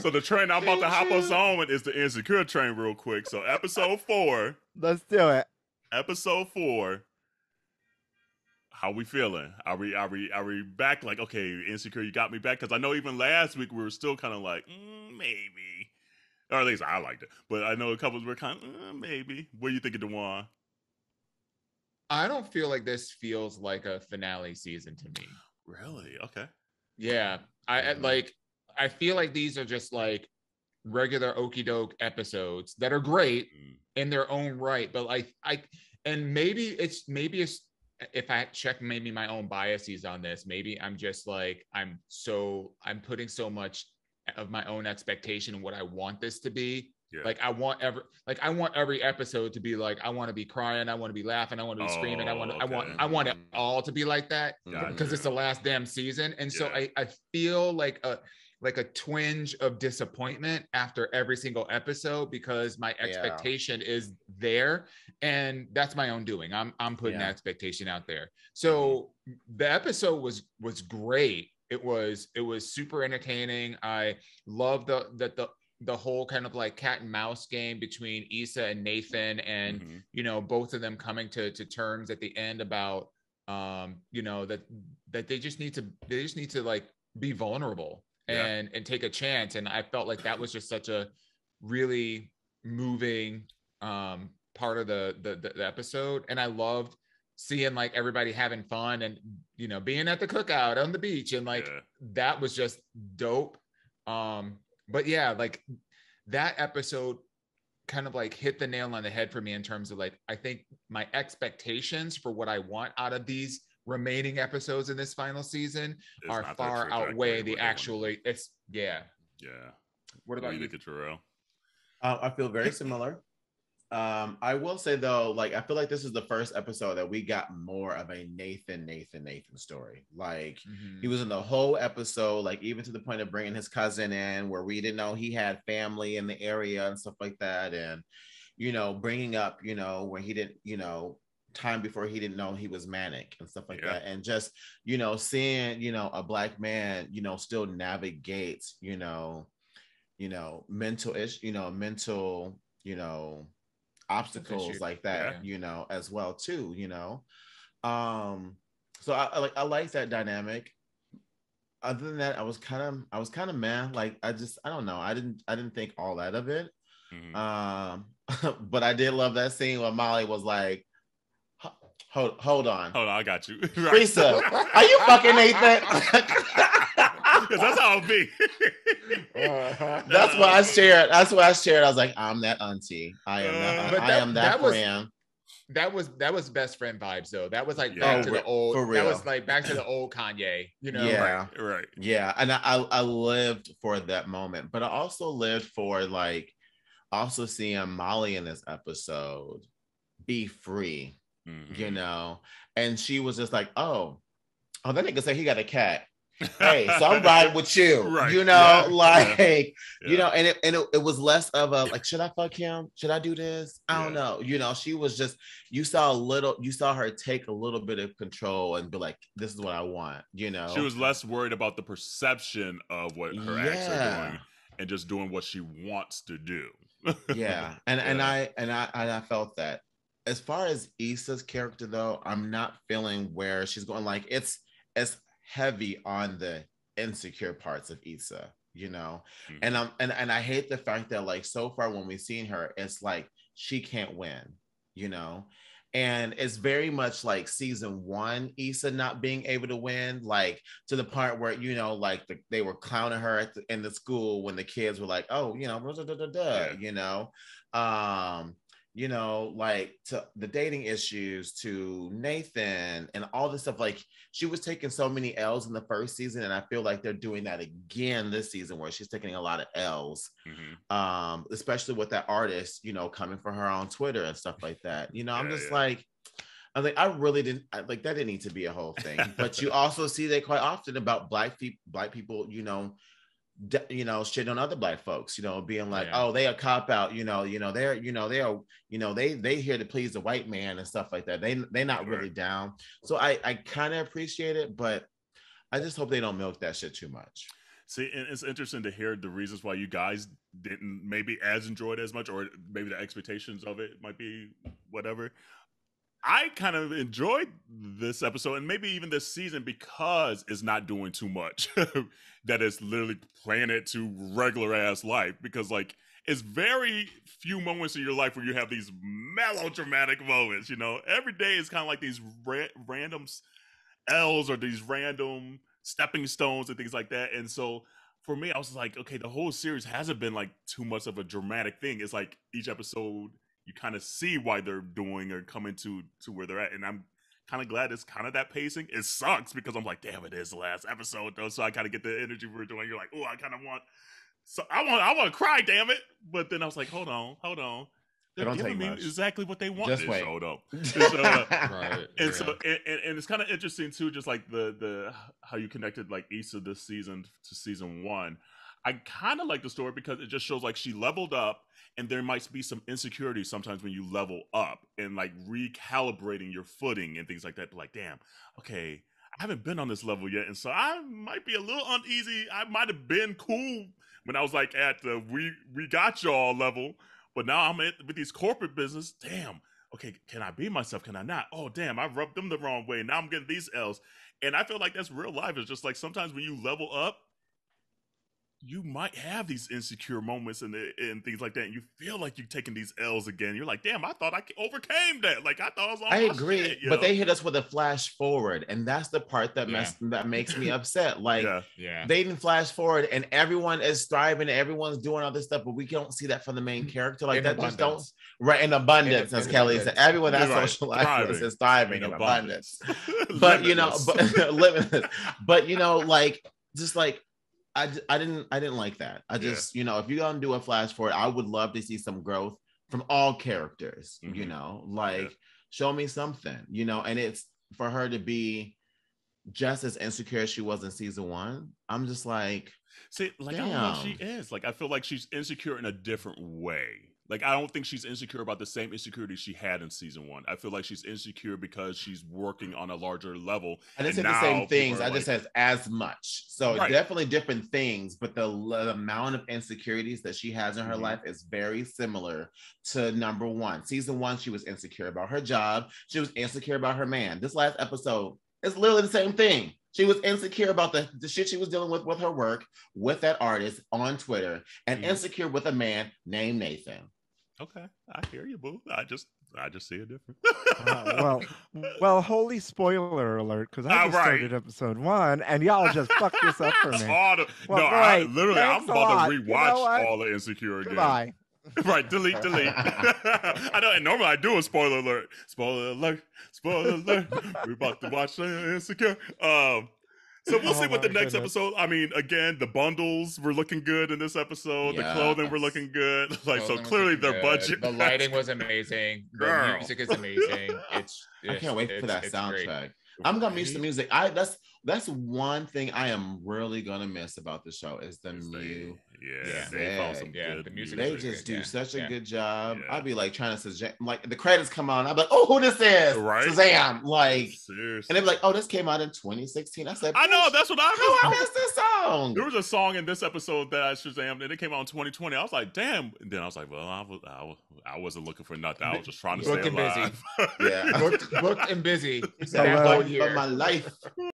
So the train I'm about to hop us on is the Insecure train real quick. So episode 4. Let's do it. Episode 4. How we feeling? Are we back? Like, okay, Insecure, you got me back? Because I know even last week we were still kind of like, maybe. Or at least I liked it. But I know a couple were kind of, maybe. What do you think of DeJuan? I don't feel like this feels like a finale season to me. Really? Okay. Yeah. I feel like these are just like regular okie doke episodes that are great in their own right. But like, and maybe it's, if I check maybe my own biases on this, maybe I'm just like, I'm putting so much of my own expectation and what I want this to be. Yeah. Like I want every episode to be like, I want to be crying, I want to be laughing, I want to be screaming, I want it all to be like that because it's the last damn season. And so I feel like a twinge of disappointment after every single episode because my expectation is there, and that's my own doing. I'm putting that expectation out there. So the episode was great. It was super entertaining. I love the whole kind of like cat and mouse game between Issa and Nathan, and you know, both of them coming to terms at the end about you know, that they just need to like be vulnerable and take a chance. And I felt like that was just such a really moving part of the episode. And I loved seeing like everybody having fun and, you know, being at the cookout on the beach, and like that was just dope. But yeah, like that episode kind of like hit the nail on the head for me in terms of like, I think my expectations for what I want out of these remaining episodes in this final season are far outweigh the actually. It's What about you, Terrell? I feel very similar. I will say though, like I feel like this is the first episode that we got more of a Nathan story. Like he was in the whole episode, like even to the point of bringing his cousin in, where we didn't know he had family in the area and stuff like that, and you know, bringing up, you know, where he didn't, you know, time before he didn't know he was manic and stuff like that, and just, you know, seeing, you know, a Black man, you know, still navigates, you know, mental, you know, obstacles like that, you know, as well too, you know. So I like that dynamic. Other than that, I was kind of mad. Like I don't know. I didn't think all that of it. But I did love that scene where Molly was like, hold on, I got you. Risa, are you fucking Nathan? Because that's how it be. That's why I shared. I was like, I'm that auntie. I am that friend. That was best friend vibes though. That was like back to the old. For real. That was like back to the old Kanye. You know. Yeah. Right. Yeah. And I lived for that moment, but I also lived for like also seeing Molly in this episode be free. You know, and she was just like, oh, that nigga said he got a cat. Hey, so I'm riding with you, right, you know, you know, and it was less of a like, should I fuck him? Should I do this? I don't know. You know, she was just, you saw her take a little bit of control and be like, this is what I want, you know. She was less worried about the perception of what her acts are doing and just doing what she wants to do. And I felt that. As far as Issa's character though, I'm not feeling where she's going. Like it's heavy on the insecure parts of Issa, you know, and I hate the fact that like so far when we've seen her, it's like she can't win, you know, and it's very much like season 1 Issa not being able to win, like to the part where, you know, like they were clowning her in the school when the kids were like, oh, you know, you know, you know, like to the dating issues, to Nathan and all this stuff. Like she was taking so many L's in the first season, and I feel like they're doing that again this season where she's taking a lot of L's, especially with that artist, you know, coming for her on Twitter and stuff like that. You know, I'm like, I really didn't, like that didn't need to be a whole thing. But you also see that quite often about black people, you know, shit on other black folks, you know, being like, oh, they a cop out, you know, they're, you know, they are, you know, they here to please the white man and stuff like that. They're not really down. So I kind of appreciate it, but I just hope they don't milk that shit too much. See, and it's interesting to hear the reasons why you guys didn't maybe as enjoy it as much, or maybe the expectations of it might be whatever. I kind of enjoyed this episode and maybe even this season because it's not doing too much. That it's literally playing it to regular ass life, because like it's very few moments in your life where you have these melodramatic moments. You know, every day is kind of like these random L's or these random stepping stones and things like that. And so for me, I was like, okay, the whole series hasn't been like too much of a dramatic thing. It's like each episode you kind of see why they're doing or coming to where they're at. And I'm kind of glad it's kind of that pacing. It sucks because I'm like, damn, it is the last episode though. So I kind of get the energy we're doing. You're like, oh, I kind of want, so I want to cry, damn it. But then I was like, hold on. They're giving me exactly what they want. Just wait. Showed up. And it's kind of interesting too, just like the how you connected like Issa this season to season one. I kind of like the story because it just shows like she leveled up, and there might be some insecurity sometimes when you level up and like recalibrating your footing and things like that. But like, damn, okay, I haven't been on this level yet, and so I might be a little uneasy. I might have been cool when I was like at the we got y'all level, but now I'm at with these corporate business. Damn, okay, can I be myself? Can I not? Oh, damn, I rubbed them the wrong way. Now I'm getting these L's, and I feel like that's real life. It's just like sometimes when you level up, you might have these insecure moments and things like that, and you feel like you're taking these L's again. You're like, damn, I thought I overcame that. Like, I thought I was on my agree, shit, but know? They hit us with a flash forward, and that's the part that that makes me upset. Like, they didn't flash forward, and everyone is thriving, everyone's doing all this stuff, but we don't see that from the main character. Like, that just don't... Right, in abundance, as Kelly said. Everyone that's socialized is thriving in abundance. But, you know, limitless. But, you know, like, just like, I didn't like that. I just, you know, if you're gonna do a flash forward, I would love to see some growth from all characters, you know, like show me something, you know. And it's for her to be just as insecure as she was in season one. I'm just like, see, like, damn. I don't know what she is. Like, I feel like she's insecure in a different way. Like, I don't think she's insecure about the same insecurity she had in season one. I feel like she's insecure because she's working on a larger level. I didn't say the same things. I just said as much. So definitely different things, but the amount of insecurities that she has in her life is very similar to number one. Season one, she was insecure about her job. She was insecure about her man. This last episode is literally the same thing. She was insecure about the shit she was dealing with her work, with that artist on Twitter, and insecure with a man named Nathan. Okay, I hear you, boo. I just see it different. well, holy spoiler alert! Because I just started episode one, and y'all just fucked this up for me. I'm about to rewatch all the Insecure again. Goodbye. Right, delete. I know, and normally I do a spoiler alert. We're about to watch Insecure. So we'll see what the next episode. I mean, again, the bundles were looking good in this episode. Yeah, the clothing were looking good. Like, so clearly their budget. The lighting was amazing. Girl. The music is amazing. I can't wait for that soundtrack. Great. I'm gonna miss the music. That's one thing I am really gonna miss about the show is the music. The music. They just do such a good job. Yeah. I'd be like trying to suggest, like the credits come on, I'd be like, oh, who this is? Right? Shazam! Like, seriously. And they'd be like, oh, this came out in 2016. I said, I know, that's what I missed this song. There was a song in this episode that I Shazam, and it came out in 2020. I was like, damn. And then I was like, well, I wasn't looking for nothing. I was just trying to stay alive. Booked and busy. But my life.